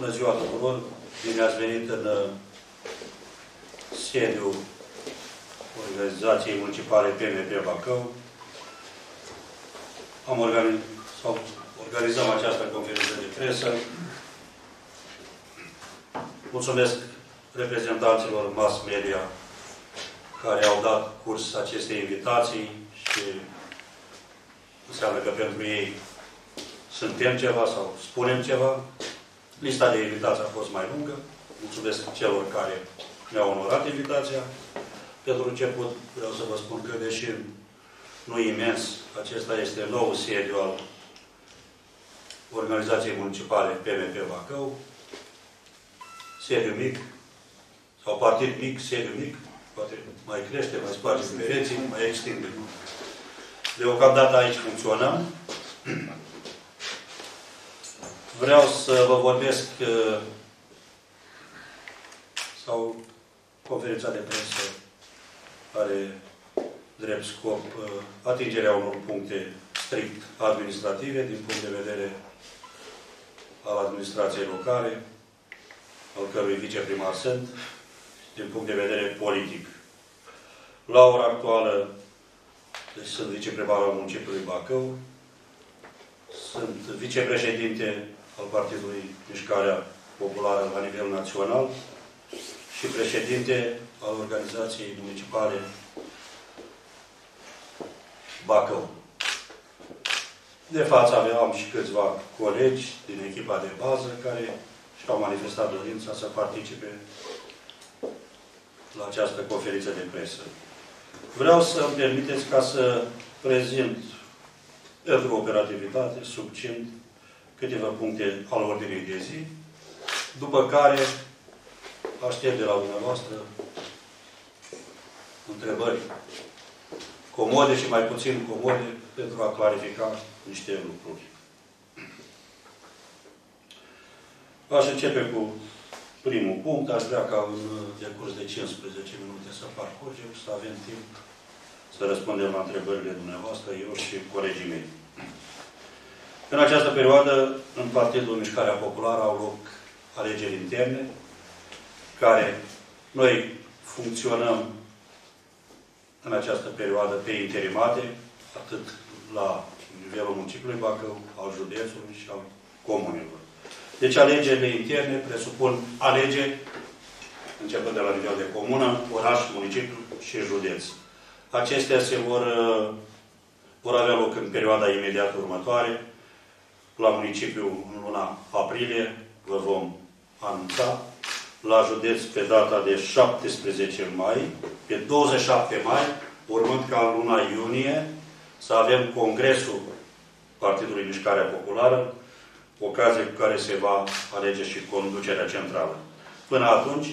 Bună ziua tuturor! Bine ați venit în sediul Organizației Municipale PMP Bacău. Organizăm această conferință de presă. Mulțumesc reprezentanților mass media care au dat curs acestei invitații și înseamnă că pentru ei suntem ceva sau spunem ceva. Lista de invitații a fost mai lungă. Mulțumesc celor care ne-au onorat invitația. Pentru început vreau să vă spun că, deși nu imens, acesta este nou sediu al Organizației Municipale PMP Bacău. Sediu mic, sau partid mic, sediu mic, poate mai crește, mai sparge pereții, mai extinde. Deocamdată aici funcționăm. Vreau să vă vorbesc sau conferința de presă are drept scop atingerea unor puncte strict administrative din punct de vedere al administrației locale, al cărui viceprimar sunt, din punct de vedere politic. La ora actuală, deci sunt viceprimar al municipiului Bacău, sunt vicepreședinte al Partidului Mișcarea Populară la nivel național și președinte al Organizației Municipale Bacău. De față aveam și câțiva colegi din echipa de bază care și-au manifestat dorința să participe la această conferință de presă. Vreau să îmi permiteți ca să prezint pentru operativitate, succint, câteva puncte al ordinei de zi, după care aștept de la dumneavoastră întrebări comode și mai puțin comode pentru a clarifica niște lucruri. Aș începe cu primul punct. Aș vrea ca în decurs de 15 minute să parcurgem, să avem timp să răspundem la întrebările dumneavoastră, eu și colegii mei. În această perioadă, în Partidul Mișcarea Populară au loc alegeri interne, care noi funcționăm în această perioadă pe interimate, atât la nivelul municipiului Bacău, al județului și al comunelor. Deci alegerile interne presupun alegeri, începând de la nivel de comună, oraș, municipiu și județ. Acestea se vor avea loc în perioada imediat următoare. La municipiu, în luna aprilie, vă vom anunța. La județ, pe data de 17 mai, pe 27 mai, urmând ca în luna iunie, să avem Congresul Partidului Mișcarea Populară, ocazie cu care se va alege și conducerea centrală. Până atunci,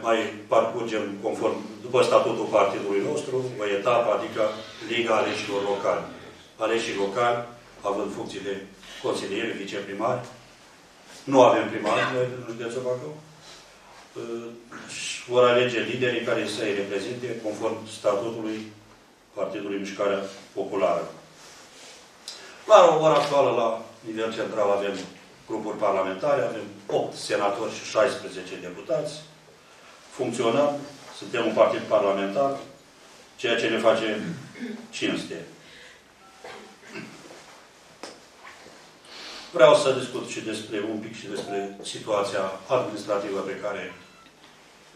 mai parcurgem, conform, după statutul partidului nostru, o etapă, adică Liga Aleșilor Locali. Aleșii locali, având funcții de consilieri, viceprimari, nu avem primari noi în județul Bacău, și vor alege liderii care să îi reprezinte conform statutului Partidului Mișcarea Populară. La ora actuală, la nivel central, avem grupuri parlamentare, avem 8 senatori și 16 deputați. Funcționăm, suntem un partid parlamentar, ceea ce ne face cinste. Vreau să discut și un pic despre situația administrativă pe care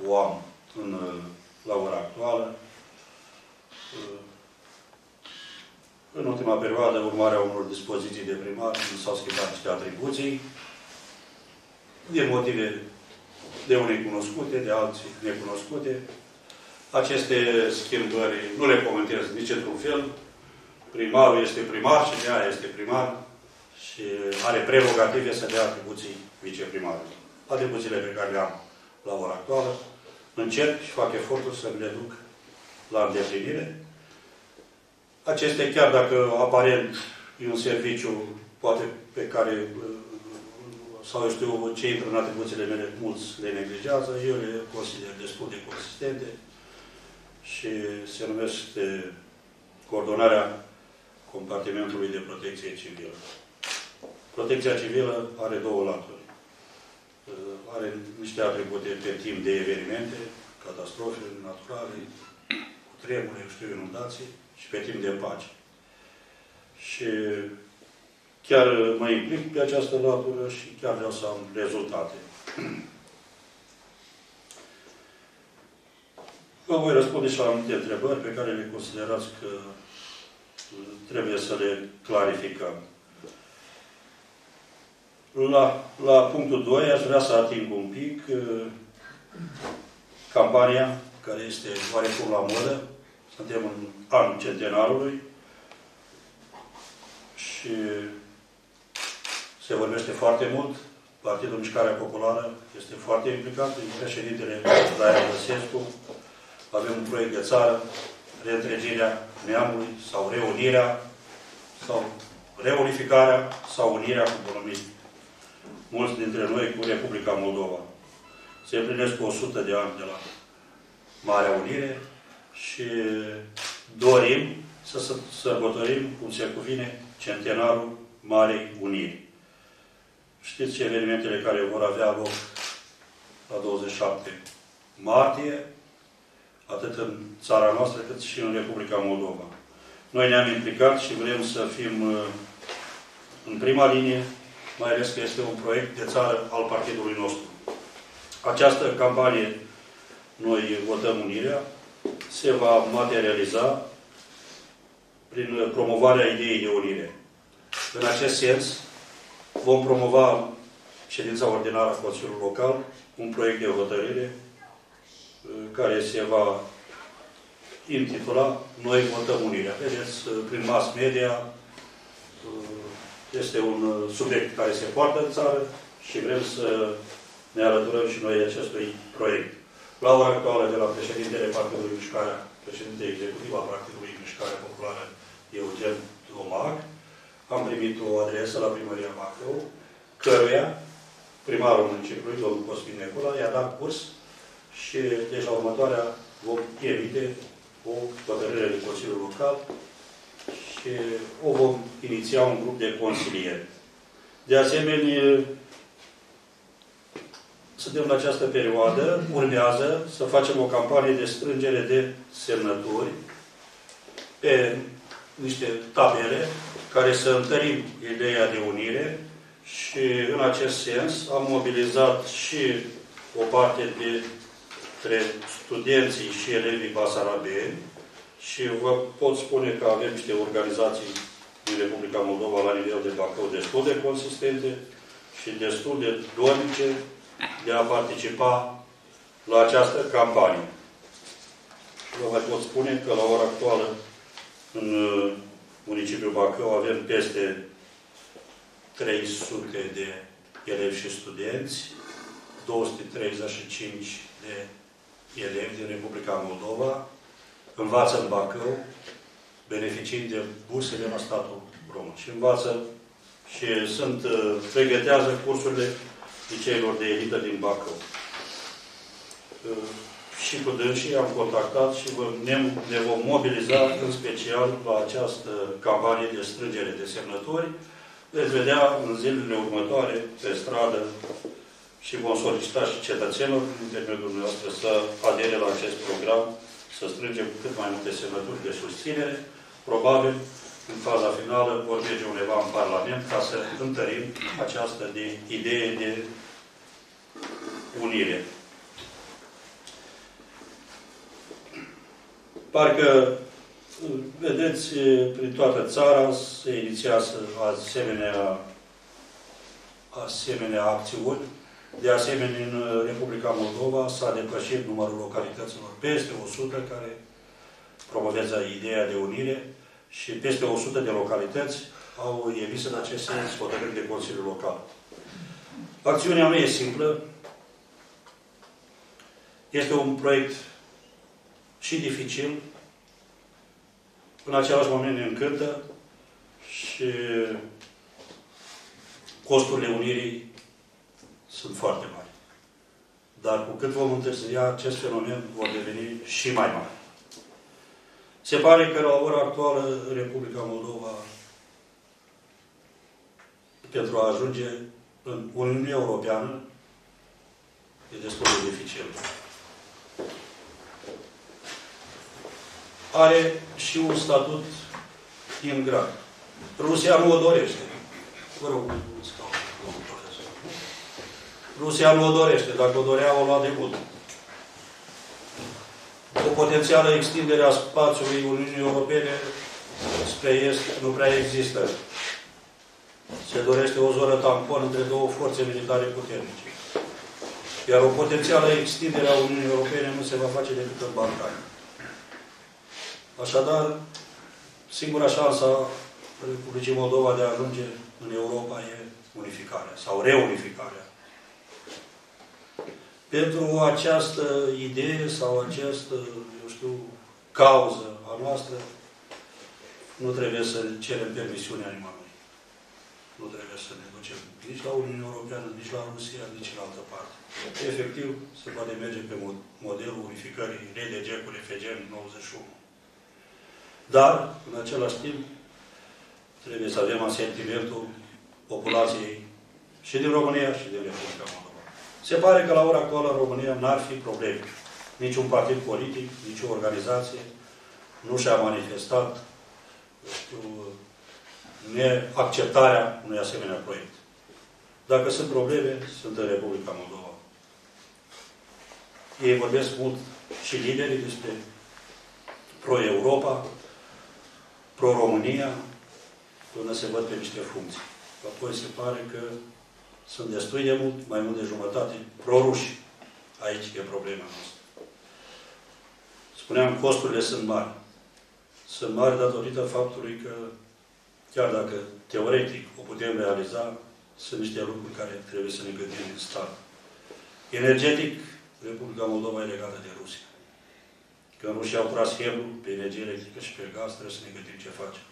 o am la ora actuală. În ultima perioadă, urmarea unor dispoziții de primar, s-au schimbat niște atribuții, din motive de unii cunoscute, de alții necunoscute. Aceste schimbări nu le comentez nici într-un fel. Primarul este primar și de aia este primar și are prerogative să dea atribuții viceprimarului. Atribuțiile pe care le am la ora actuală, încerc și fac efortul să le duc la îndeplinire. Acestea, chiar dacă aparent e un serviciu, poate pe care, sau eu știu, ce intră în atribuțiile mele, mulți le neglijează, eu le consider destul de consistente și se numește coordonarea compartimentului de protecție civilă. Protecția civilă are două laturi. are niște atributuri pe timp de evenimente, catastrofe naturale, cutremure, inundații și pe timp de pace. Și chiar mă implic pe această latură și chiar vreau să am rezultate. Vă voi răspunde și la anumite întrebări pe care le considerați că trebuie să le clarificăm. La punctul 2 aș vrea să ating un pic campania care este oarecum la modă. Suntem în anul centenarului și se vorbește foarte mult. Partidul Mișcarea Populară este foarte implicat. Președintele Traian Băsescu. Avem un proiect de țară, reîntregirea neamului sau reunirea sau reunificarea sau unirea cu economii. Mulți dintre noi cu Republica Moldova. Se împlinesc 100 de ani de la Marea Unire și dorim să sărbătorim, cum se cuvine, centenarul Marei Uniri. Știți evenimentele care vor avea loc la 27 martie, atât în țara noastră, cât și în Republica Moldova. Noi ne-am implicat și vrem să fim în prima linie, mai ales că este un proiect de țară al partidului nostru. Această campanie, Noi Votăm Unirea, se va materializa prin promovarea ideii de unire. În acest sens, vom promova ședința ordinară a Consiliului Local, un proiect de hotărâre care se va intitula Noi Votăm Unirea. Vedeți, prin mass media, este un subiect care se poartă în țară și vrem să ne alăturăm și noi acestui proiect. La ora actuală, de la președintele Partidului Mișcarea, președintele executiv al Partidului Mișcarea Populară, Eugen Domac, am primit o adresă la Primăria Bacău, căruia primarul municipiului, domnul Cosmin Necola, i-a dat curs și deci la următoarea vom emite o hotărâre de Consiliul Local și o vom iniția un grup de consilieri. De asemenea, suntem în această perioadă, urmează să facem o campanie de strângere de semnături pe niște tabele care să întărim ideea de unire și în acest sens am mobilizat și o parte dintre studenții și elevii basarabeni și vă pot spune că avem niște organizații din Republica Moldova la nivel de Bacău destul de consistente și destul de dornice de a participa la această campanie. Vă mai pot spune că la ora actuală în municipiul Bacău avem peste 300 de elevi și studenți, 235 de elevi din Republica Moldova învață în Bacău, beneficiind de bursele la statul român. Și învață și pregătează cursurile liceilor de elită din Bacău. Și cu dânsii am contactat și ne vom mobiliza în special la această campanie de strângere de semnători. Veți vedea în zilele următoare pe stradă și vom solicita și cetățenilor în intermediul dumneavoastră să adere la acest program, să strângem cât mai multe semnături de susținere. Probabil, în faza finală, vor merge undeva în Parlament ca să întărim această idee de unire. Parcă, vedeți, prin toată țara se inițiază asemenea acțiuni. De asemenea, în Republica Moldova s-a depășit numărul localităților peste 100 care promovează ideea de unire și peste 100 de localități au emis în acest sens hotărâri de Consiliul Local. Acțiunea nu e simplă. Este un proiect și dificil. În același moment ne încântă și costurile unirii sunt foarte mari. Dar cu cât vom întârzia, acest fenomen vor deveni și mai mari. Se pare că la ora actuală Republica Moldova, pentru a ajunge în Uniunea Europeană, e destul de deficient. Are și un statut ingrat. Rusia nu o dorește. Vă rog, Rusia nu o dorește. Dacă o dorea, o lua de mult. O potențială extindere a spațiului Uniunii Europene spre Est nu prea există. Se dorește o zonă tampon între două forțe militare puternice. Iar o potențială extindere a Uniunii Europene nu se va face decât în Balcani. Așadar, singura șansă a Republicii Moldova de a ajunge în Europa e unificarea sau reunificarea. Pentru această idee sau această, eu știu, cauză a noastră, nu trebuie să cerem permisiunea nimănui. Nu trebuie să ne ducem nici la Uniunea Europeană, nici la Rusia, nici în altă parte. Efectiv, se poate merge pe modelul unificării RDG cu RFG în 91. Dar, în același timp, trebuie să avem asentimentul populației și din România și din Republica Moldova. Se pare că la ora actuală în România n-ar fi probleme. Niciun partid politic, nicio organizație nu și-a manifestat neacceptarea unui asemenea proiect. Dacă sunt probleme, sunt în Republica Moldova. Ei vorbesc mult și liderii despre pro-Europa, pro-România, până se văd pe niște funcții. Apoi se pare că sunt destui de mult, mai mult de jumătate, proruși. Aici e problema noastră. Spuneam, costurile sunt mari. Sunt mari datorită faptului că, chiar dacă teoretic o putem realiza, sunt niște lucruri care trebuie să ne gândim în stat. Energetic, Republica Moldova e legată de Rusia. Când rușii au curat schemul pe energie electrică și pe gaz, trebuie să ne gândim ce facem.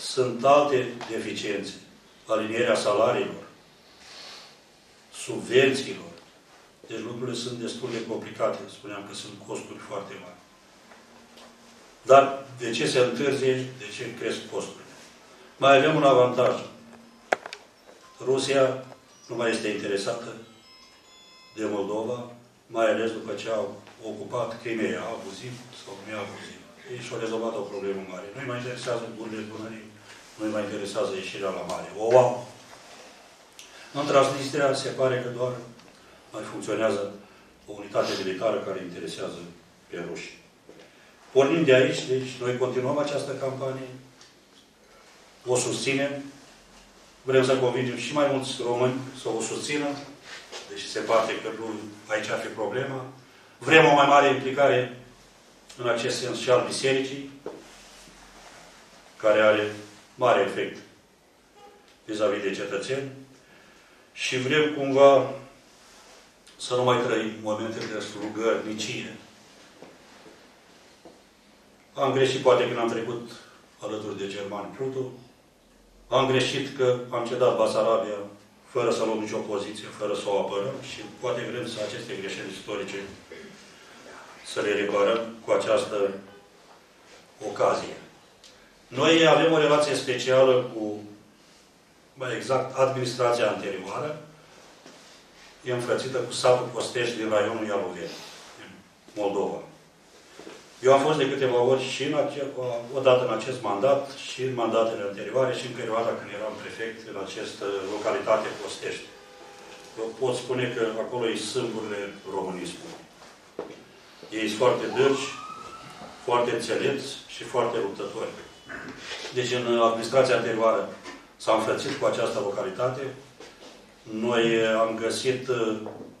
Sunt alte deficiențe. Alinierea salariilor, subvențiilor. Deci lucrurile sunt destul de complicate. Spuneam că sunt costuri foarte mari. Dar de ce se întârzie? De ce cresc costurile? Mai avem un avantaj. Rusia nu mai este interesată de Moldova, mai ales după ce au ocupat Crimea abuziv sau nu abuziv. Ei și-au rezolvat o problemă mare. Nu-i mai interesează bunurile bunării. Nu-i mai interesează ieșirea la mare. O au. În Transnistria se pare că doar mai funcționează o unitate militară care interesează pe ruși. Pornim de aici, deci noi continuăm această campanie, o susținem, vrem să convingem și mai mulți români să o susțină, deși se pare că aici ar fi problema. Vrem o mai mare implicare în acest sens și al bisericii, care are mare efect vis-a-vis de cetățeni și vrem cumva să nu mai trăim momentele de slugărnicie. Am greșit poate când am trecut alături de Germani Pluto, am greșit că am cedat Basarabia fără să luăm nicio poziție, fără să o apărăm și poate vrem să aceste greșeli istorice să le reparăm cu această ocazie. Noi avem o relație specială cu, mai exact, administrația anterioară, e înfrățită cu satul Postești din raionul Ialoveni, Moldova. Eu am fost de câteva ori și odată în acest mandat, și în mandatele anterioare, și în perioada când eram prefect în această localitate Postești. Vă pot spune că acolo e sâmburile românismului. Ei sunt foarte dârși, foarte înțelepți și foarte luptători. Deci, în administrația anterioară s-a înfrățit cu această localitate. Noi am găsit,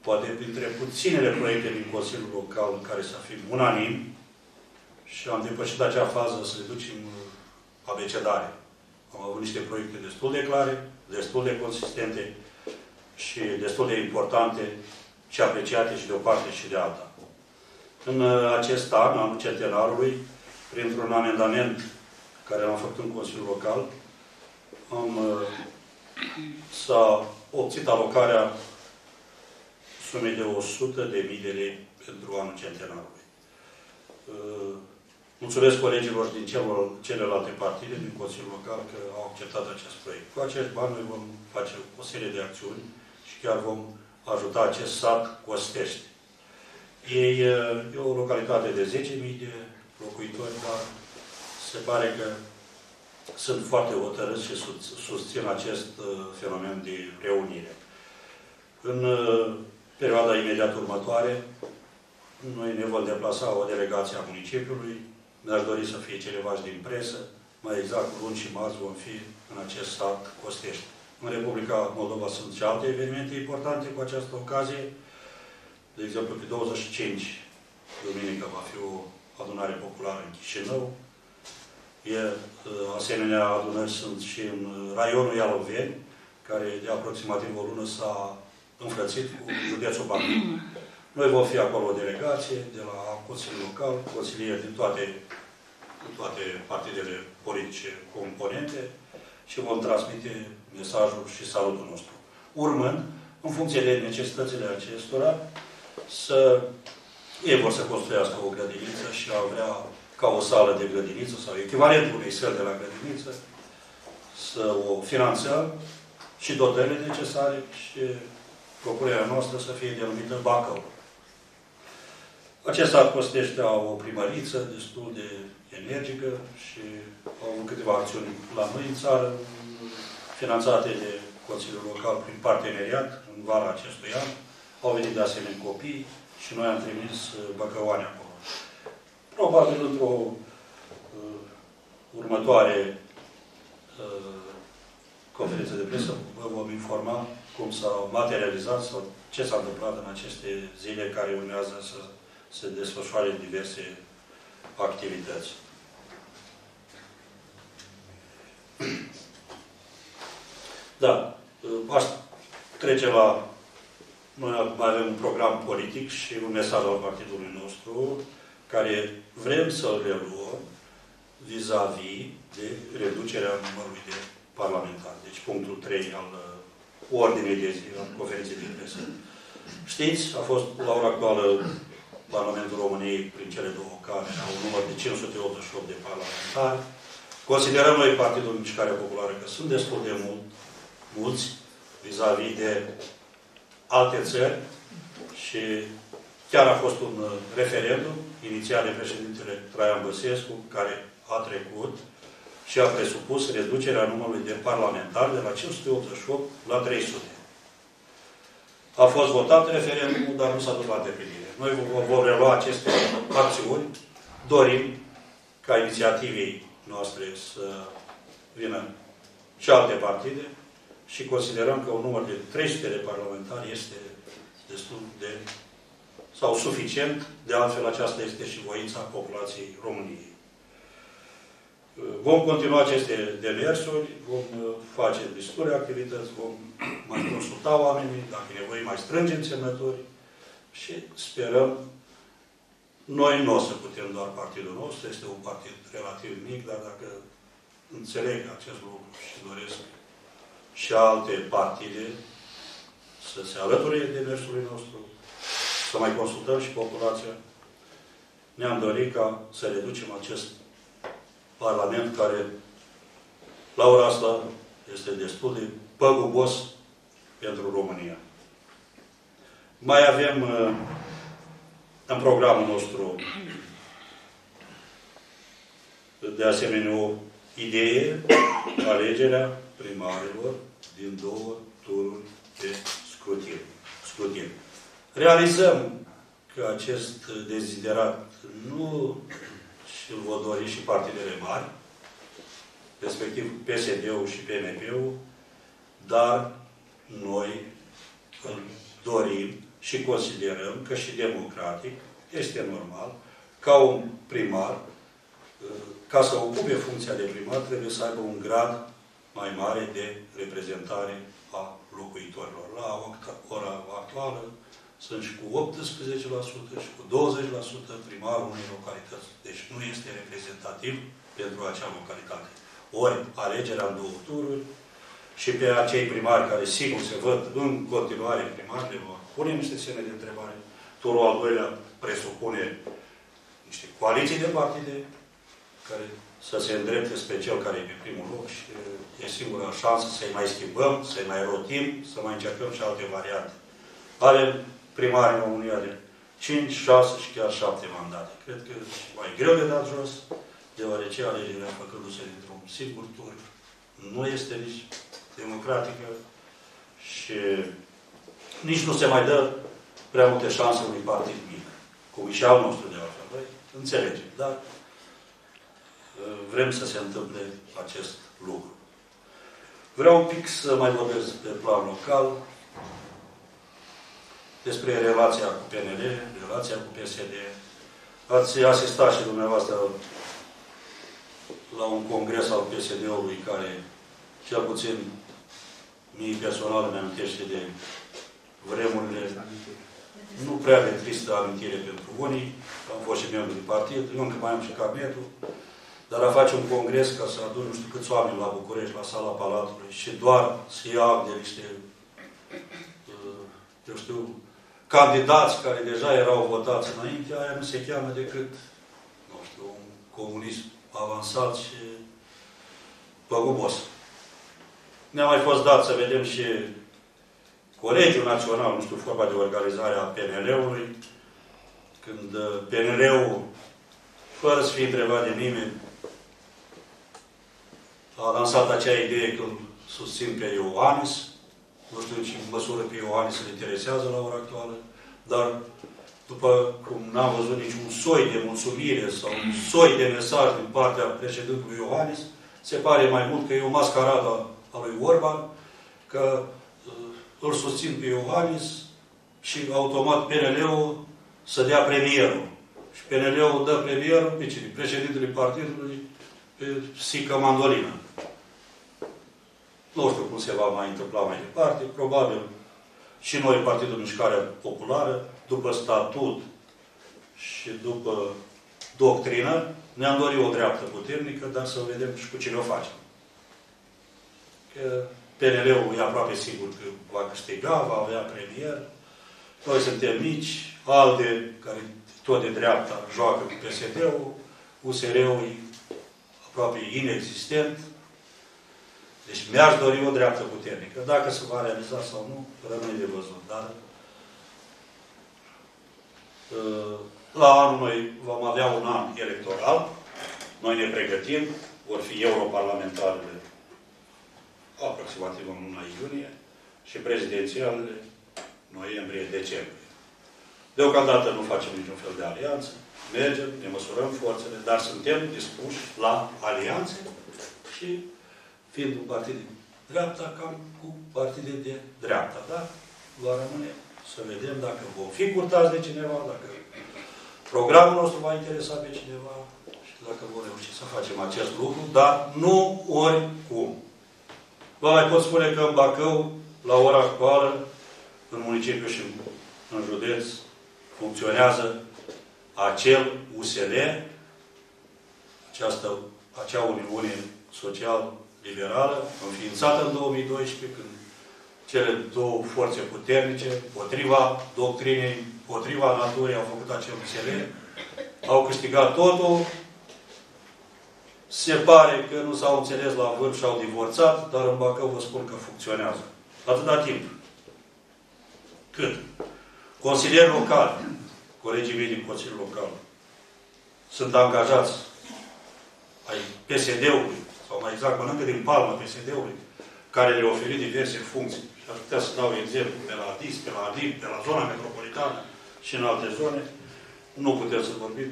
poate, printre puținele proiecte din Consiliul Local în care să fim unanim și am depășit acea fază să le ducem abecedare. Am avut niște proiecte destul de clare, destul de consistente și destul de importante și apreciate și de o parte și de alta. În acest an, anul centenarului, printr-un amendament care l-am făcut în Consiliul Local, s-a obținut alocarea sumei de 100.000 de lei pentru anul centenarului. Mulțumesc colegilor din celelalte partide, din Consiliul Local, că au acceptat acest proiect. Cu acești bani noi vom face o serie de acțiuni și chiar vom ajuta acest sat Postești. Ei, e o localitate de 10.000 de locuitori, dar se pare că sunt foarte hotărâți și susțin acest fenomen de reunire. În perioada imediat următoare, noi ne vom deplasa o delegație a municipiului. Mi-aș dori să fie cineva din presă. Mai exact, luni și marți vom fi în acest sat Postești. În Republica Moldova sunt și alte evenimente importante cu această ocazie. De exemplu, pe 25, duminică, va fi o adunare populară în Chișinău. Asemenea, adunări sunt și în raionul Ialoveni, care de aproximativ o lună s-a înfrățit cu județul Bacău. Noi vom fi acolo o delegație de la Consiliul Local, consilieri din toate partidele politice componente și vom transmite mesajul și salutul nostru. Urmând, în funcție de necesitățile acestora, ei vor să construiască o grădiniță și a vrea ca o sală de grădiniță sau echivalentul unei săli de la grădiniță, să o finanțăm și dotările necesare și propunerea noastră să fie denumită Bacău. Acest sat Postești au o primăriță destul de energică și au câteva acțiuni la noi în țară, finanțate de Consiliul Local prin parteneriat în vara acestui an. Au venit de asemenea copii și noi am trimis bacăoane acolo. Probabil într-o următoare conferință de presă vă vom informa cum s-au materializat sau ce s-a întâmplat în aceste zile care urmează să se desfășoare în diverse activități. Da, aș trece la... Noi mai avem un program politic și un mesaj al partidului nostru, care vrem să-l reluăm vis-a-vis de reducerea numărului de parlamentari. Deci punctul 3 al ordinei de zi, al conferinței de presă. Știți, a fost la ora actuală Parlamentul României, prin cele două camere, au un număr de 588 de parlamentari. Considerăm noi Partidul Mișcarea Populară că sunt destul de mulți vis-a-vis de alte țări și chiar a fost un referendum inițiat de președintele Traian Băsescu, care a trecut și a presupus reducerea numărului de parlamentari de la 588 la 300. A fost votat referendumul, dar nu s-a dus la îndeplinire. Noi vom relua aceste acțiuni. Dorim ca inițiativei noastre să vină și alte partide și considerăm că un număr de 300 de parlamentari este destul de sau suficient. De altfel, aceasta este și voința populației României. Vom continua aceste demersuri, vom face destule activități, vom mai consulta oamenii, dacă e nevoie mai strângem semnători și sperăm, noi nu o să putem doar partidul nostru, este un partid relativ mic, dar dacă înțeleg acest lucru și doresc și alte partide să se alăture demersului nostru, să mai consultăm și populația, ne-am dorit ca să reducem acest Parlament care, la ora asta, este destul de păgubos pentru România. Mai avem în programul nostru de asemenea o idee, alegerea primarilor din 2 tururi de scrutin. Realizăm că acest deziderat nu și-l vor dori și partidele mari, respectiv PSD-ul și PNP-ul, dar noi îl dorim și considerăm că și democratic este normal ca un primar, ca să ocupe funcția de primar, trebuie să aibă un grad mai mare de reprezentare a locuitorilor. La ora actuală sunt și cu 18% și cu 20% primarul unei localități. Deci nu este reprezentativ pentru acea localitate. Ori alegerea în 2 tururi și pe acei primari care sigur se văd în continuare primari, le vor pune niște semne de întrebare. Turul al doilea presupune niște coaliții de partide care să se îndrepte spre cel care e pe primul loc și e singura șansă să-i mai schimbăm, să-i mai rotim, să mai încercăm și alte variante. are primarii România de 5, 6 și chiar 7 mandate. Cred că mai greu de dat jos, deoarece alegerile făcându-se dintr-un singur tur nu este nici democratică și nici nu se mai dă prea multe șanse unui partid mic. Cu și al nostru de altfel. Noi înțelegem, dar vrem să se întâmple acest lucru. Vreau un pic să mai vorbesc pe plan local despre relația cu PNL, relația cu PSD. Ați asistat și dumneavoastră la un congres al PSD-ului care, cel puțin, mie personal îmi amintește de vremurile nu prea de tristă amintire pentru unii. Am fost și membru de partid, eu încă mai am și cabinetul. Dar a face un congres ca să adun nu știu câți oameni la București, la sala Palatului și doar să ia de niște eu știu, candidați care deja erau votați înainte, aia nu se cheamă decât nu știu, un comunism avansat și păgubos. Ne-a mai fost dat să vedem și Colegiul Național, nu știu, forma de organizare a PNL-ului, când PNL-ul, fără să fie întrebat de nimeni, a lansat acea idee că îl susțin pe Iohannis. Nu știu în ce măsură pe Iohannis îl interesează la ora actuală, dar după cum n-am văzut niciun soi de mulțumire sau un soi de mesaj din partea președintelui Iohannis, se pare mai mult că e o mascaradă a lui Orban, că îl susțin pe Iohannis și automat PNL-ul să dea premierul. Și PNL-ul dă premierul pe cine? Președintele partidului, pe Sica Mandolina. Nu știu cum se va mai întâmpla mai departe. Probabil și noi, Partidul Mișcarea Populară, după statut și după doctrină, ne-am dorit o dreaptă puternică, dar să vedem și cu cine o facem. Că PNL-ul e aproape sigur că va câștiga, va avea premier. Noi suntem mici. ALDE, care tot de dreapta joacă cu PSD-ul. USR-ul e aproape inexistent. Deci mi-aș dori o dreaptă puternică. Dacă se va realiza sau nu, rămâne de văzut. Dar la anul noi vom avea un an electoral. Noi ne pregătim. Vor fi europarlamentarele aproximativ în luna iunie și prezidențialele noiembrie-decembrie. Deocamdată nu facem niciun fel de alianță. Mergem, ne măsurăm forțele, dar suntem dispuși la alianțe și fiind un partid de dreapta, cam cu partide de dreapta. Dar va rămâne să vedem dacă vom fi curtați de cineva, dacă programul nostru va interesa pe cineva și dacă vom reuși să facem acest lucru, dar nu oricum. Vă mai pot spune că în Bacău, la ora actuală, în municipiu și în județ, funcționează acel USL, acea Uniune Social-Liberală, înființată în 2012, când cele două forțe puternice, potriva doctrinei, potriva naturii, au făcut acel USL, au câștigat totul. Se pare că nu s-au înțeles la vârf și au divorțat, dar în Bacău vă spun că funcționează. Atâta timp. Cât? Consilieri locali, colegii mei din Consiliul Local, sunt angajați ai PSD-ului, sau mai exact, mănâncă din palmă PSD-ului, care le-a oferit diverse funcții. Și aș putea să dau exemplu de la ADIS, de la ADIM, de la zona metropolitană și în alte zone. Nu putem să vorbim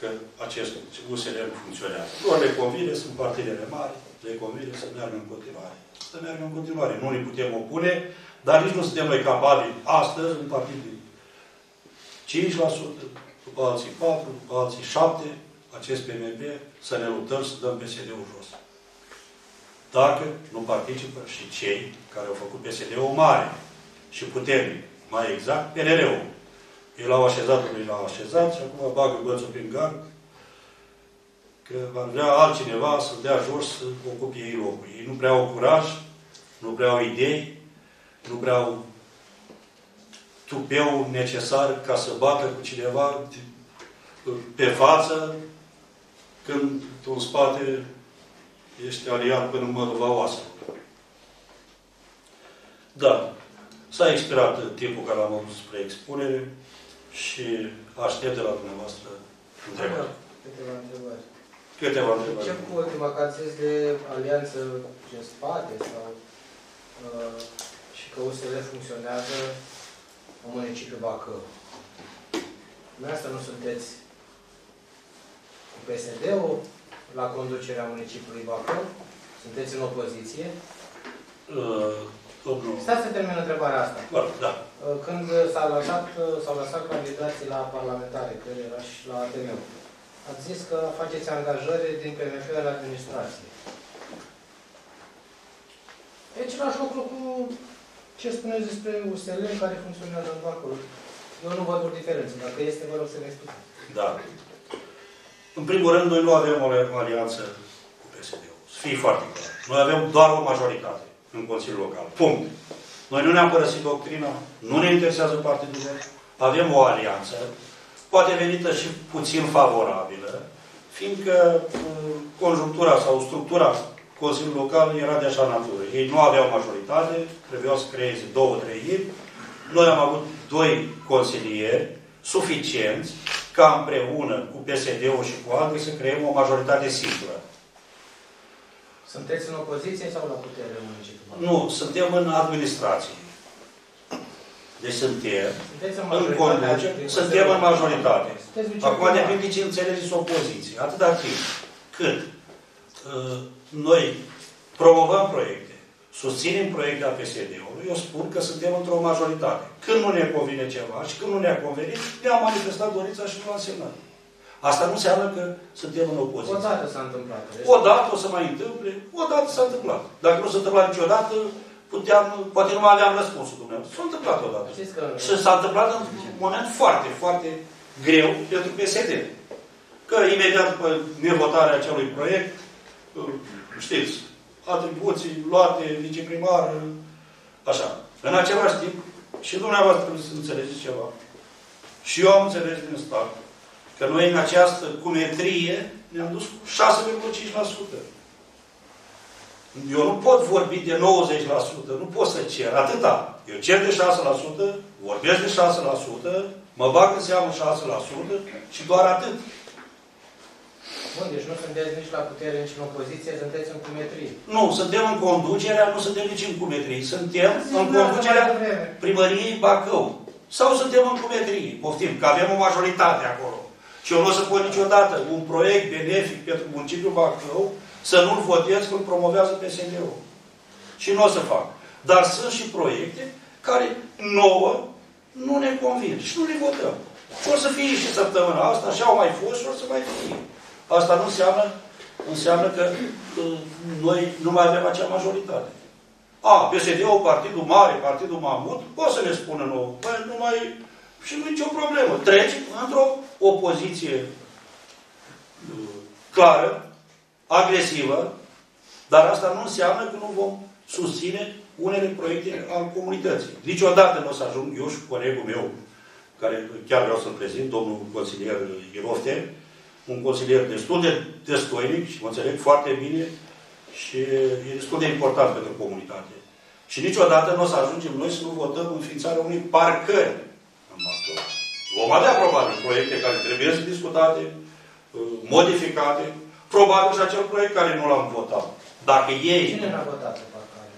că acest USR nu funcționează. Doar le convine, sunt partidele mari, le convine să meargă în continuare. Să meargă în continuare. Nu ne putem opune, dar nici nu suntem noi capabili astăzi în partide 5%, după alții 4%, după alții 7%, acest PMP, să ne luptăm să dăm PSD-ul jos. Dacă nu participă și cei care au făcut PSD-ul mare și puternic, mai exact, PNL-ul. El l-au așezat, unii l-au așezat și acum bagă bățul prin gard că ar vrea altcineva să dea jos să ocupe ei locul. Ei nu prea au curaj, nu prea au idei, nu prea au tupeul necesar ca să bată cu cineva pe față când tu în spate ești aliat până mărva oasă. Da. S-a expirat timpul care l-am avut spre expunere și aștept de la dumneavoastră întrebări. Câteva întrebări. Câteva întrebări. Ce cu ultima canțez de alianță în spate sau și că USL funcționează în municipiul Bacău? Dumneavoastră nu sunteți cu PSD-ul la conducerea municipiului Bacău? Sunteți în opoziție? Stați să termin întrebarea asta. Da. Când s-au lăsat candidații la parlamentare, care era și la ADIM, ați zis că faceți angajări din PMF la administrație. E același lucru cu ce spuneți despre USL care funcționează în Bacău. Eu nu văd o diferență. Dacă este, vă rog să ne explicați. Da. În primul rând, noi nu avem o alianță cu PSD-ul. Să fie foarte clar. Noi avem doar o majoritate în Consiliul Local. Punct. Noi nu ne-am părăsit doctrina, nu ne interesează partidele, avem o alianță, poate venită și puțin favorabilă, fiindcă conjunctura sau structura Consiliului Local era de așa natură. Ei nu aveau majoritate, trebuiau să creeze 2-3 Noi am avut 2 consilieri suficienți ca împreună cu PSD-ul și cu ADIS să creăm o majoritate sigură. Sunteți în opoziție sau la putere în municipiul Bacău? Nu, suntem în administrație. Deci suntem în conducere, suntem în majoritate. Acum depinde ce înțelegeți opoziție. Atâta timp cât noi promovăm proiecte, susținem proiectul PSD-ului, eu spun că suntem într-o majoritate. Când nu ne convine ceva și când nu ne-a convenit, ne-am manifestat dorința și nu l-am semnat. Asta nu înseamnă că suntem în opoziție. Odată s-a întâmplat. Odată o să mai întâmple, odată s-a întâmplat. Dacă nu s-a întâmplat niciodată, poate nu mai aveam răspunsul dumneavoastră. S-a întâmplat odată. Și s-a întâmplat în un moment foarte, foarte greu pentru PSD. Că imediat după nevotarea acelui proiect, știți, atribuții luate, viceprimar, așa. În același timp, și dumneavoastră trebuie să înțelegeți ceva. Și eu am înțeles din start. Că noi în această cumetrie ne-am dus cu 6,5%. Eu nu pot vorbi de 90%, nu pot să cer atâta. Eu cer de 6%, vorbesc de 6%, mă bag în seamă 6% și doar atât. Bun, deci nu sunteți nici la putere, nici în opoziție, sunteți în cumetrie. Nu, suntem în conducerea, nu suntem nici în cumetrie. Suntem în conducerea primăriei Bacău. Sau suntem în cumetrie, poftim, că avem o majoritate acolo. Și eu nu o să pot niciodată un proiect benefic pentru municipiul Bacău să nu-l votez când promovează PSD-ul. Și nu o să fac. Dar sunt și proiecte care nouă nu ne convin. Și nu le votăm. Și o să fie și săptămâna asta, și au mai fost și o să mai fie. Asta nu înseamnă că noi nu mai avem acea majoritate. PSD-ul, partidul mare, partidul mamut, poate să ne spună nouă. Păi nu mai... Și nu e nicio problemă. Treci într-o opoziție clară, agresivă, dar asta nu înseamnă că nu vom susține unele proiecte al comunității. Niciodată nu o să ajung eu și colegul meu, care chiar vreau să-l prezint, domnul consilier Irofte, un consilier destul de destoinic și mă înțeleg foarte bine și e destul de important pentru comunitate. Și niciodată nu o să ajungem noi să nu votăm înființarea unei parcări în Bacău. Vom avea, probabil, proiecte care trebuie să discutate, modificate. Probabil și acel proiect care nu l-am votat. Dacă ei... Cine l-a votat pe parcare?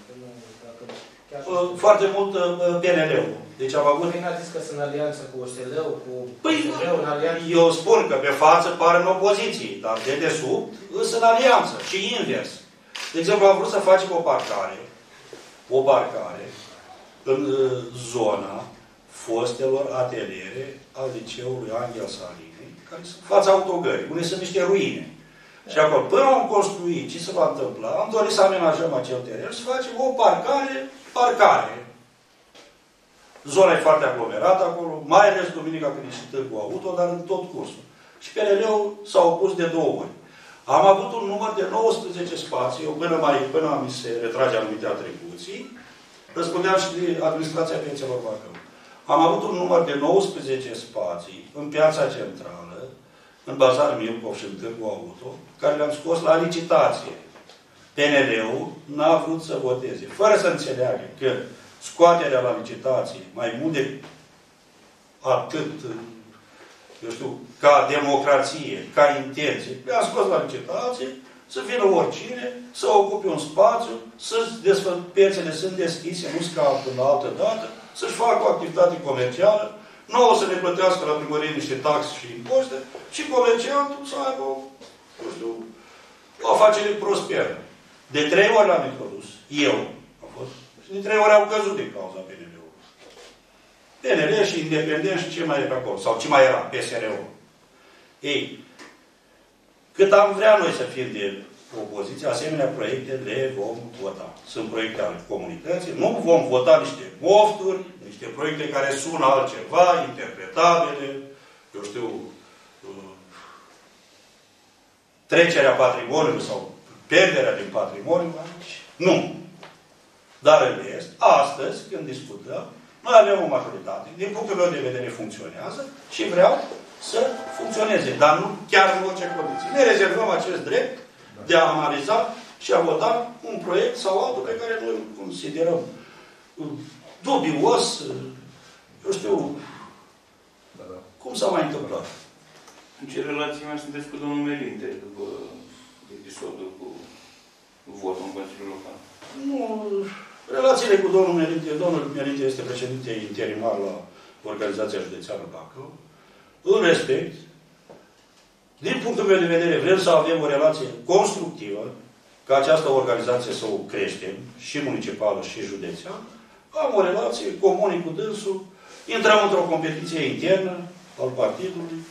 Foarte mult PNL-ul. Deci am avut... Păi n-a zis că sunt alianță cu USL-ul, cu USR-ul, în alianță... Eu spun că pe față par în opoziție, dar de desubt sunt alianță. Și invers. De exemplu, am vrut să facem o parcare în zona fostelor ateliere al Liceului Anghel Salini, care sunt fața autogării, unde sunt niște ruine. Și acolo, până am construit ce se va întâmpla, am dorit să amenajăm acel teren, să facem o parcare. Zona e foarte aglomerată acolo, mai ales duminica când e și târgul auto, dar în tot cursul. Și PNL-ul s-a opus de 2 ori. Am avut un număr de 19 spații, eu până mi se retrage anumite atribuții, răspundeam și de administrația pensiilor Bacău. Am avut un număr de 19 spații în piața centrală, în bazarul Milcov și în târgul auto, care le-am scos la licitație. PNL-ul n-a vrut să voteze. Fără să înțeleagă că scoaterea la licitație, mai mult de atât, eu știu, ca democrație, ca intenție, le-a scos la licitație, să vină oricine, să ocupe un spațiu, să piețele sunt deschise, nu scapă la altă dată, să-și facă o activitate comercială, nouă să ne plătească la primărie niște taxe și impozite și comerciantul să aibă o, nu știu, o afacere prosperă. De 3 ori l-am introdus. Eu am fost. Și de 3 ori au căzut din cauza PNL-ului. PNL și independent și ce mai e pe acolo. Sau ce mai era? PSR-ul. Ei, cât am vrea noi să fim de opoziție, asemenea proiecte le vom vota. Sunt proiecte ale comunității. Nu vom vota niște mofturi, niște proiecte care sună altceva, interpretabile, eu știu, trecerea patrimoniului sau pierderea din patrimoniu, nu. Dar în rest, astăzi, când discutăm, noi avem o majoritate, din punctul meu de vedere funcționează și vreau să funcționeze, dar nu chiar în orice condiții. Ne rezervăm acest drept de a analiza și a vota un proiect sau altul pe care noi îl considerăm dubios, eu știu, cum s-a mai întâmplat. În ce relații mai sunteți cu domnul Melinte după episodul cu votul în Consiliul Local? Nu. Relațiile cu domnul Melinte. Domnul Melinte este președinte interimar la Organizația Județeană Bacău. Îl respect. Din punctul meu de vedere, vrem să avem o relație constructivă, ca această organizație să o creștem, și municipală, și județeană. Am o relație, comunic cu dânsul, intrăm într-o competiție internă al partidului.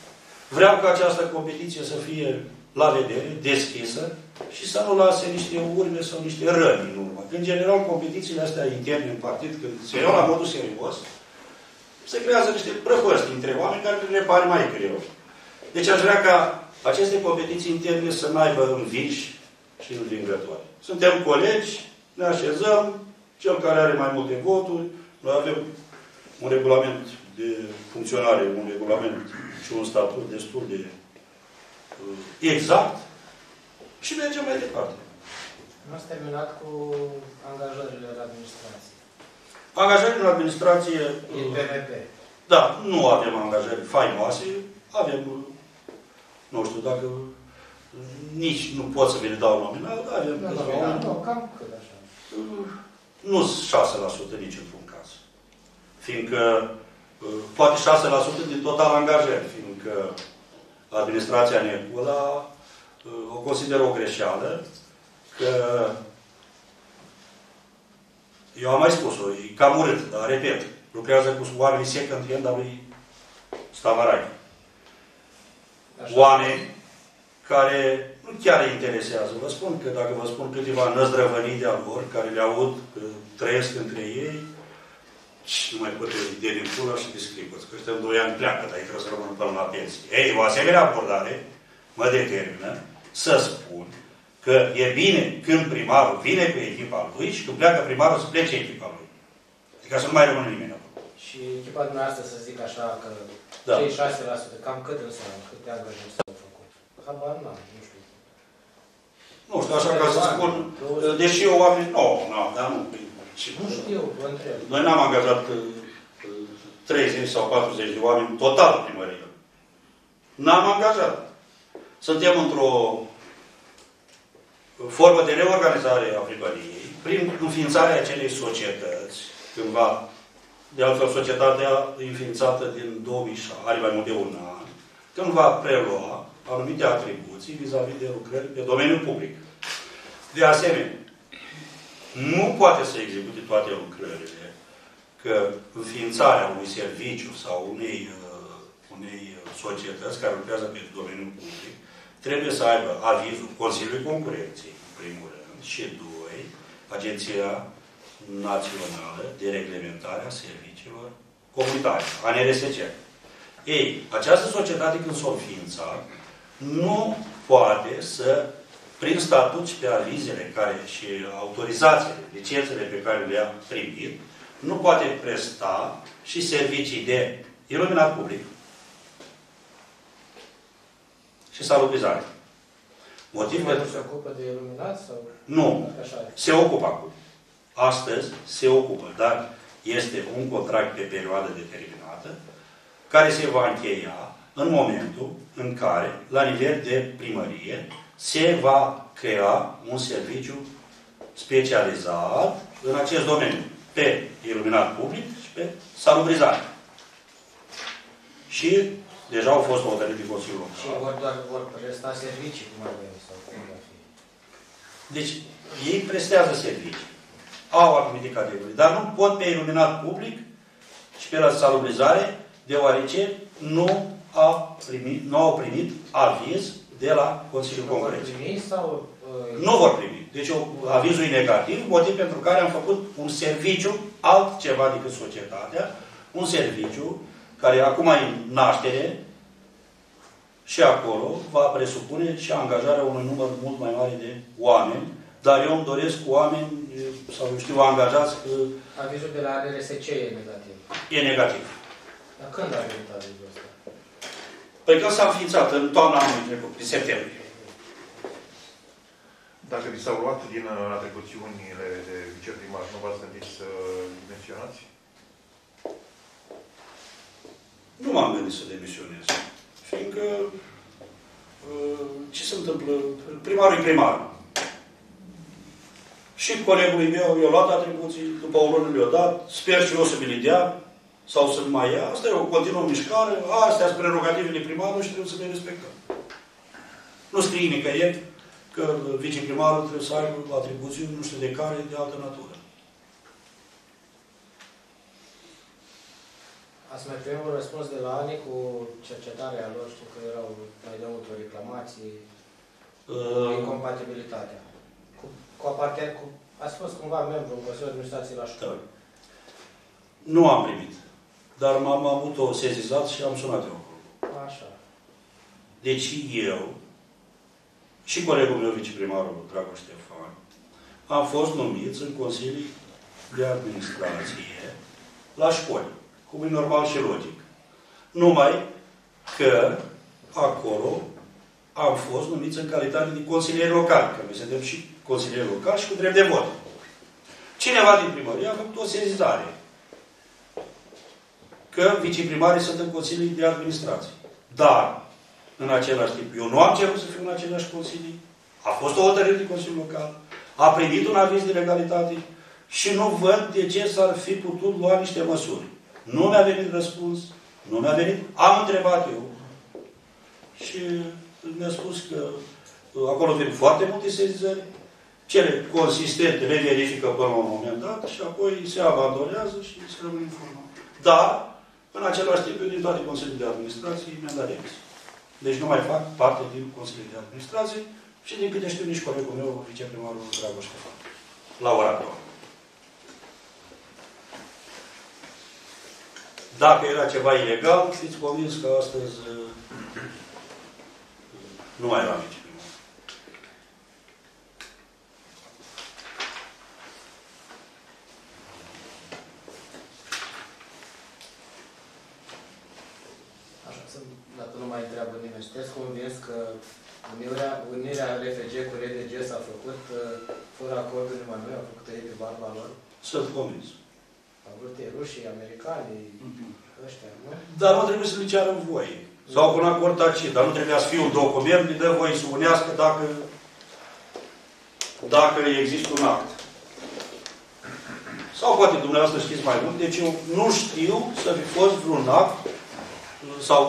Vreau ca această competiție să fie la vedere, deschisă, și să nu lase niște urme sau niște răni în urmă. În general, competițiile astea interne în partid, când se iau la modul serios, se creează niște prăpăsti între oameni care le pare mai greu. Deci aș vrea ca aceste competiții interne să nu aibă înviși și învingători. Suntem colegi, ne așezăm, cel care are mai multe voturi, noi avem un regulament de funcționare, un regulament și un statut destul de exact și mergem mai departe. Nu ați terminat cu angajările în administrație. Angajările în administrație... Din PMP. Da, nu avem angajări faimoase. Avem, nu știu dacă... Nici nu pot să vi le dau nominal, dar avem... Da, nominal, nu, cam cât așa. Nu 6% nici într-un caz. Fiindcă... Poate 6% din total angajări, fiindcă administrația Necola o consideră o greșeală, că eu am mai spus-o, e cam urât, dar repet, lucrează cu oamenii second hand al lui Stavarai. Oameni care nu chiar interesează. Vă spun că dacă vă spun câteva năzdrăvănii de-al lor, care le aud, că trăiesc între ei, și nu mai poate de din pula și discripăți. Că ăștia în 2 ani pleacă, dar ei trebuie să rămână până la pensie. Ei, o asemenea abordare mă determină să spun că e bine când primarul vine cu echipa lui și când pleacă primarul să plece echipa lui. Adică să nu mai rămână nimeni acolo. Și echipa dumneavoastră, să zic așa, că da. Cei 6%, cam cât înseamnă? Câte angajări s-au făcut? Habar n-am, nu știu. Nu știu, așa ca să spun, deși eu oameni... No, no, dar nu... Și nu știu, vă întreb. Noi n-am angajat 30 sau 40 de oameni total în primărie. N-am angajat. Suntem într-o formă de reorganizare a primăriei, prin înființarea acelei societăți, cândva, de altfel societatea înființată din 2006, are mai mult de 1 an, când va prelua anumite atribuții vis-a-vis de lucrări pe domeniul public. De asemenea, nu poate să execute toate lucrările, că înființarea unui serviciu sau unei societăți care lucrează pe domeniul public trebuie să aibă avizul Consiliului Concurenței, în primul rând, și 2, Agenția Națională de Reglementare a Serviciilor Comunitare, ANRSC. Ei, această societate, când s-o înființa, nu poate să prin statut și pe avizele care, și autorizațiile, licențele pe care le-a primit, nu poate presta și servicii de iluminat public și salubrizare. Motivul pentru... Se ocupă de iluminat? Sau... Nu. Așa. Se ocupă acum. Astăzi se ocupă. Dar este un contract pe perioadă determinată, care se va încheia în momentul în care, la nivel de primărie, se va crea un serviciu specializat în acest domeniu, pe iluminat public și pe salubrizare. Și deja au fost hotărât din Consiliul Local. Și vor presta servicii, cum ar veni, sau cum ar fi? Deci, ei prestează servicii. Au anumite categorii, dar nu pot pe iluminat public și pe la salubrizare, deoarece nu au primit aviz de la Consiliul Concurenței. Nu vor primi. Deci avizul e negativ, motiv pentru care am făcut un serviciu altceva decât societatea, un serviciu care acum e în naștere și acolo va presupune și angajarea unui număr mult mai mare de oameni, dar eu îmi doresc oameni sau știu angajați că... Avizul de la ADRSC e negativ. E negativ. Dar când a venit avizul ăsta? Păi că s-a înființat în toamna anului trecut, în septembrie. Dacă vi s-au luat din atribuțiunile de viceprimar, nu v-ați gândit să dimensionați? Nu m-am gândit să demisionez. Fiindcă, ce se întâmplă? Primarul e primar. Și colegului meu i-a luat atribuții, după o lună le-a dat, sper și eu să mi le dea, sau să nu mai ia. Asta e o continuă mișcare, astea sunt prerogativele primarului și trebuie să le respectăm. Nu scrie nicăieri că viceprimarul trebuie să aibă atribuții, nu știu de care, de altă natură. Ați mai primit un răspuns de la ANI cu cercetarea lor, știu că erau mai de multe reclamații, incompatibilitatea. Ați fost cumva membru în Consiliul Administrației la școală. Nu am primit. Dar m-am avut-o sesizat și am sunat eu acolo. Așa. Deci eu și colegul meu, viceprimarul Dragoș Ștefan, am fost numiți în Consilii de Administrație la școli. Cum e normal și logic. Numai că acolo am fost numiți în calitate de consilieri locali. Că noi suntem și consilieri locali și cu drept de vot. Cineva din primărie a făcut o sesizare că viceprimarii sunt în Consilii de Administrație. Dar, în același timp, eu nu am cerut să fiu în același Consilii, a fost o hotărâre din Consiliul Local, a primit un aviz de legalitate și nu văd de ce s-ar fi putut lua niște măsuri. Nu mi-a venit răspuns, nu mi-a venit, am întrebat eu și mi-a spus că acolo vin foarte multe sesizări, cele consistente le verifică până la un moment dat și apoi se abandonează și se rămân informat. Dar, în același timp, eu din toate Consiliile de Administrație mi-am dat remis. Deci nu mai fac parte din Consiliile de Administrație și din câte știu nici colegul meu, viceprimarul Dragoș Ștefan, la ora actuală. Dacă era ceva ilegal, fiți convins că astăzi nu mai era viceprimar. Știți cum vezi că unirea RFG cu RDG s-a făcut fără acordul numai noi, a făcut ei pe barba lor? Sunt convins. Au vrut ei rușii, americanii, ăștia, nu? Dar nu trebuie să le ceară voie. Sau cu un acord tacit, dar nu trebuia să fie un document, le dă voie să unească dacă există un act. Sau poate dumneavoastră știți mai mult, deci eu nu știu să fi fost vreun act sau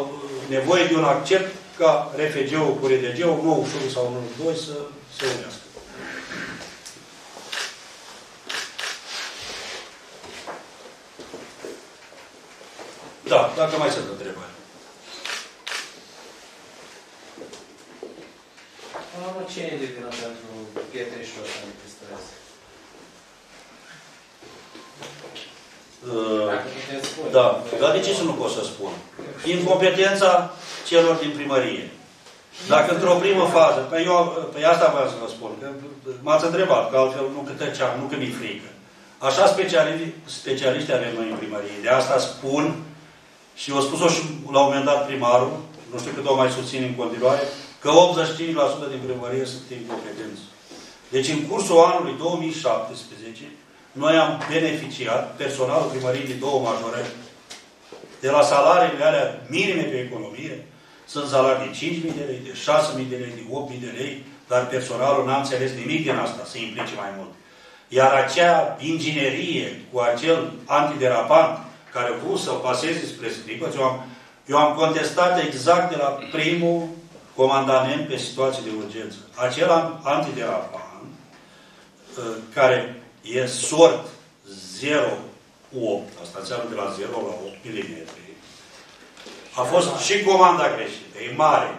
nevoie de un accept ca RFG-ul cu RDG-ul, 91 sau 92, să se unească. Da, dacă mai sunt întrebări. Ce e de vină pentru pietrișul ăsta de pe străzi? Da, dar de ce să nu pot să spun? Incompetența celor din primărie. Dacă într-o primă fază, pe asta vreau să vă spun, că m-ați întrebat, că altfel nu că tăceam, nu că mi-e frică. Așa specialiști avem noi în primărie. De asta spun, și eu spus-o și la un moment dat primarul, nu știu cât o mai susțin în continuare, că 85% din primărie sunt incompetenți. Deci în cursul anului 2017, Noi am beneficiat, personalul primăriei din două majore, de la salariile alea minime pe economie, sunt salarii de 5.000 de lei, de 6.000 de lei, de 8.000 de lei, dar personalul n-a înțeles nimic din asta, se implice mai mult. Iar acea inginerie cu acel antiderapant care vreau să paseze spre stricăți, eu am contestat exact de la primul comandament pe situații de urgență. Acel antiderapant care e sort 0,8, asta înseamnă de la 0 la 8 mm, a fost și comanda greșită, e mare.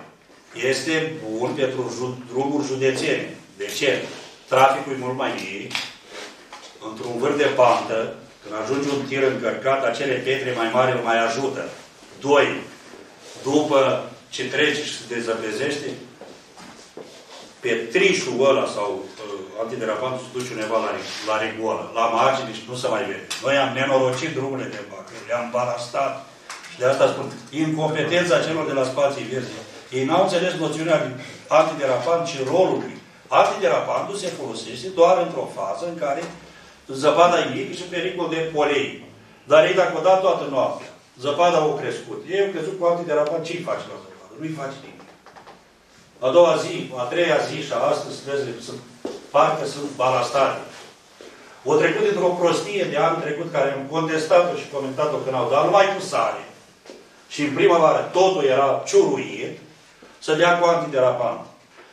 Este bun pentru drumuri județene. De ce? Traficul e mult mai mic, într-un vârf de pantă, când ajunge un tir încărcat, acele pietre mai mari îl mai ajută. Doi, după ce treci și se dezăpezește, pe trișul ăla sau antiderapantul se duce undeva la rigolă, la margine și nu se mai vede. Noi am nenorocit drumurile de Bacău, le-am balastat. Și de asta spun, incompetența celor de la spații verzi. Ei n-au înțeles noțiunea antiderapant și rolul lui. Antiderapantul se folosește doar într-o fază în care zăpada e mică și pericol de polei. Dar ei dacă o dat toată noaptea, zăpada au crescut. Ei au crezut cu antiderapant, ce-i faci la zăpadă? Nu-i faci nimic. A doua zi, a treia zi și astăzi, parcă sunt balastate. O trecut într-o prostie de anul trecut, care am contestat-o și comentat-o când au dat, numai cu sare. Și în primăvară totul era ciuruit, să dea cu antiderapant.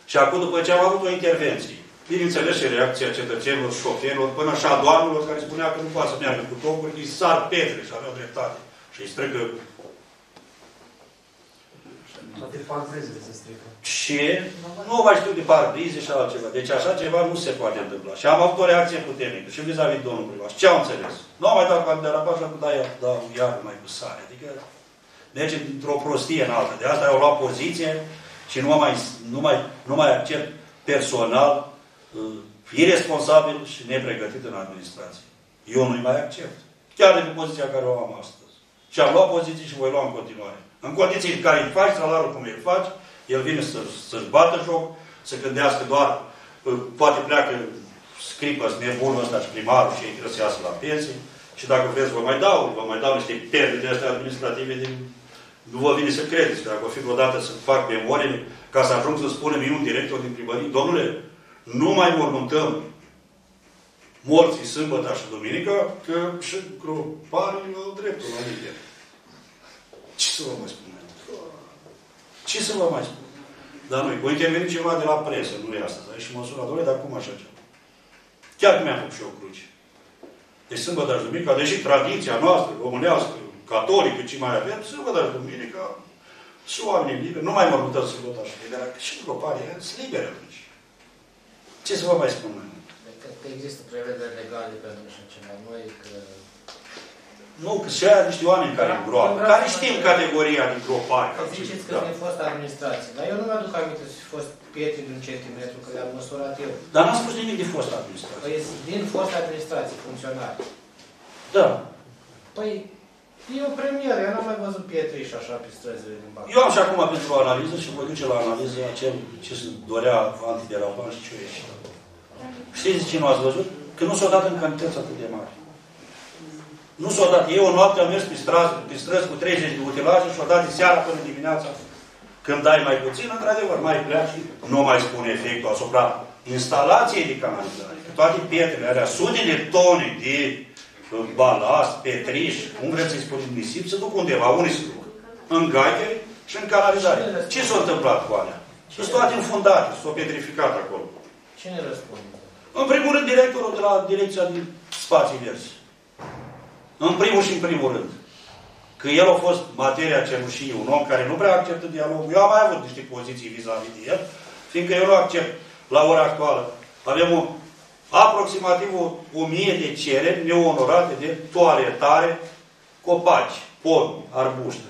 Și acum, după ce am avut o intervenție, bineînțeles și reacția cetățenilor, șoferilor, până și a doamnelor care spunea că nu poate să meargă cu tocuri, îi sar pietre și aveau dreptate. Și îi strigă. De parbrize se strigă. Și nu mai știu de parbrize și altceva. Deci așa ceva nu se poate întâmpla. Și am avut o reacție puternică. Și vis-a-vis domnul Pirlași. Ce au înțeles? Nu am mai dat cu antiderapant și am dat iarul mai cu sare. Adică merge într-o prostie în alta. De asta au luat poziție și nu mai accept personal iresponsabil și nepregătit în administrație. Eu nu-i mai accept. Chiar de poziția care o am astăzi. Și am luat poziții și voi lua în continuare. În condiții în care îi faci salariul cum îl faci, el vine să-și bată joc, să gândească doar, poate pleacă scripă, nebunul ăsta și primarul și ei trebuie să iasă la pensie. Și dacă vreți, vă mai dau niște pierderi de astea administrative din... Nu vă vine să credeți. Dacă o fi vreodată să fac memorie, ca să ajung să spunem eu un director din primărie, domnule, nu mai mormântăm morții sâmbătă și duminică, că și gropari au dreptul la mine. Ce să vă mai spunem? Ce să vă mai spun? Dar noi, cu intervenit ceva de la presă, nu e asta, dar și măsura, domnule, dar cum așa ceva? Chiar mi-am făcut și eu cruci. Deci sâmbătă și duminică, deși tradiția noastră, românească, catolică, ce mai avem, sâmbătă și duminică, și oamenii liberi, nu mai mormântăm sâmbătă și duminică, și groparii sunt liberi atunci. Ce să vă mai spun? Că există prevederi legale pentru așa ceva. Noi că... Nu, că și aia niște oameni care îngroapă. Care știm categoria din gropari. Că ziceți că nu e fost administrație. Dar eu nu mi-aduc aminte să fi fost pietre de un centimetru, că le-am măsurat eu. Dar n-am spus nimic de fost administrație. Păi din fost administrație, funcționare. Da. Păi, e o premieră. Eu n-am mai văzut pietriși așa pe străzile din Bacău. Eu am și acum pentru o analiză și voi duce la analiză ce se dorea antiderapant și ce o ieșit. Știți ce nu ați văzut? Că nu s-o dat în cantități atât de mari. Nu s-o dat. Eu o noapte am mers pe străzi cu 30 de utilaje și o dat de seara până dimineața. Când dai mai puțin, într-adevăr, mai pleaci. Nu mai spune efectul asupra instalației de canalizare. Toate pietrele alea, sute de tone de balast, petriș, cum vreți să-i spune nisip, se duc undeva. Unii se duc în gaie și în canalizare. Ce s-a întâmplat cu alea? Sunt toate înfundate. S-au petrificat acolo. Cine răspunde? În primul rând, directorul de la Direcția de Spații Verzi. În primul și în primul rând. Că el a fost materia cerușii, un om care nu prea acceptă dialogul. Eu am mai avut niște poziții vis-a-vis de el, fiindcă eu nu accept la ora actuală. Avem aproximativ 1000 de cereri neonorate de toaletare, copaci, pomi, arbuște.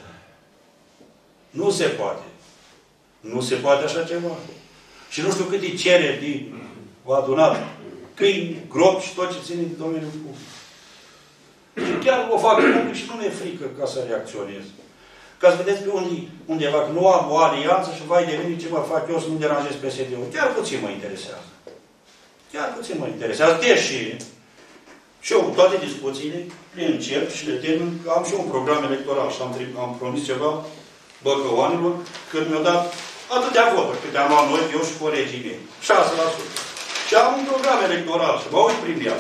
Nu se poate. Nu se poate așa ceva. Și nu știu câte cereri din adunat. Câini, gropi și tot ce ține de domeniul public. Și chiar o fac public și nu ne frică ca să reacționez. Ca să vedeți pe undeva, că nu am o alianță și vai de mine ce mă fac eu să nu deranjez PSD-ul. Chiar puțin mă interesează. Deși Și eu, toate discuțiile, le încep și le termin. Am și un program electoral și am promis ceva băcăoanilor când mi-au dat atâtea voturi câte am luat noi, eu și colegii mei. 6%. Și am un program electoral și mă uit prin el.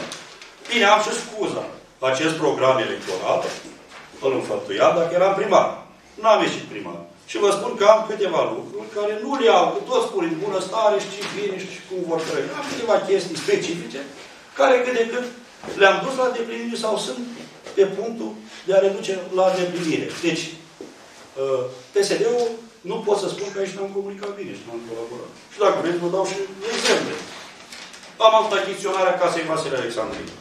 Bine, am și scuza. Acest program electoral îl înfăptuiam dacă eram primar. N-am ieșit primar. Și vă spun că am câteva lucruri care nu le au, că toți spun bună stare, știi bine, știi cum vor trăi. Am câteva chestii specifice care cât de cât le-am dus la deplinire sau sunt pe punctul de a reduce la deplinire. Deci, PSD-ul nu pot să spun că aici n-am comunicat bine și n-am colaborat. Și dacă vreți, vă dau și exemple. Am avut achiziționarea Casei Vasele Alexandrie.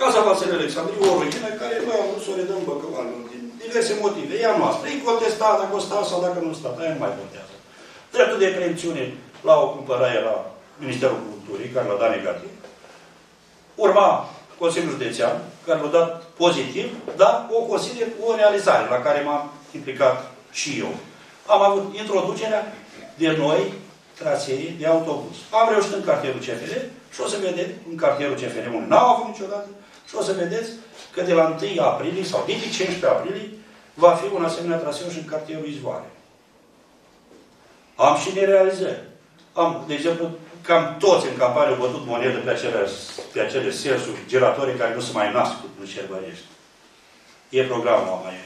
Casa Vasele Alexandrie, o ruină care noi am vrut să o redăm băcăvanilor din diverse motive. Ea noastră. Ei contesta dacă o sta sau dacă nu sta. Aia nu mai contează. Dreptul de preemțiune la o cumpărare la Ministerul Culturii, care l-a dat negativ. Urma Consiliul Județean, care l-a dat pozitiv, dar o consider o realizare la care m-am implicat și eu. Am avut introducerea de noi trasee de autobuz. Am reușit în cartierul CFR și o să vedeți, în cartierul CFR-ul n-au avut niciodată, și o să vedeți că de la 1 aprilie sau din 15 aprilie va fi un asemenea traseu și în cartierul Izvoare. Am și nerealizări. Am, de exemplu, cam toți în campanie au bătut monedă pe acele sensuri giratorii care nu se mai nasc în Șerbărești. E programul mai.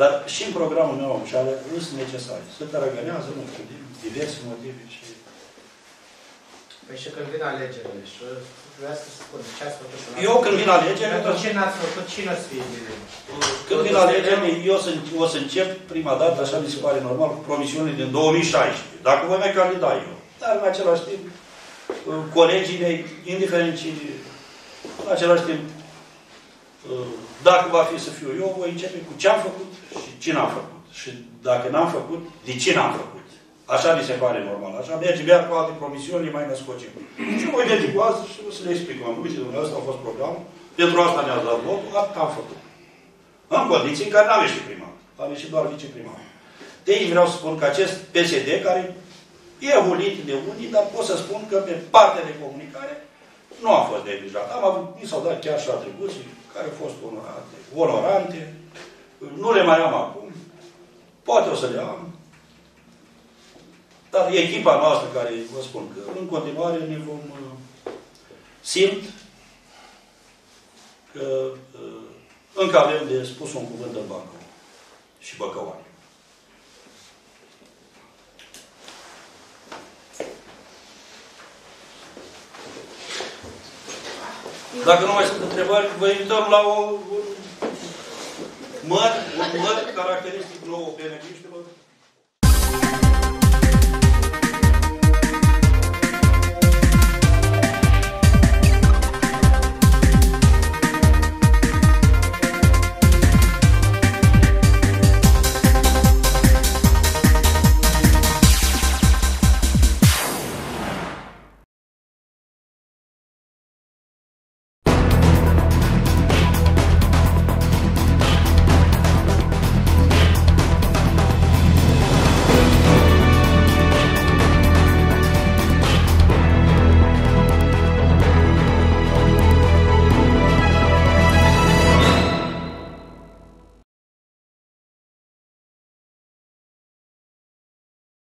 Dar și în programul meu oficial nu sunt necesare. Se tărăgânează, nu știu, diverse motive și... Păi și când vin alegerile și vreau să spun ce ați făcut. Eu când vin alegerile... Pentru ce n-ați făcut? Cine o să fie direct? Când vin alegerile, eu o să încep prima dată, așa mi se pare normal, cu promisiunile din 2016. Dacă voi mai candida eu. Dar în același timp, colegii mei, indiferent și în același timp, dacă va fi să fiu eu, voi începe cu ce am făcut și ce n-am făcut. Și dacă n-am făcut, de ce n-am făcut. Așa mi se pare normal. Așa merge bea cu alte promisiuni, mai născocim. Și voi veni cu asta și o să le explic. Am uite, dumneavoastră a fost programul, pentru asta ne-ați dat votul, atât am făcut. În condiții în care n-am ieșit primar. Am ieșit doar viceprimar. De aici vreau să spun că acest PSD, care e ulit de unii, dar pot să spun că pe partea de comunicare nu am fost neglijat. Am avut, mi s-au dat chiar și atribuții care au fost onorante. Nu le mai am acum. Poate o să le am. Dar echipa noastră care, vă spun că în continuare ne vom simt că încă avem de spus un cuvânt în Bacău și bacăoani. Dacă nu mai sunt întrebări, vă invităm la un măr caracteristic nou pe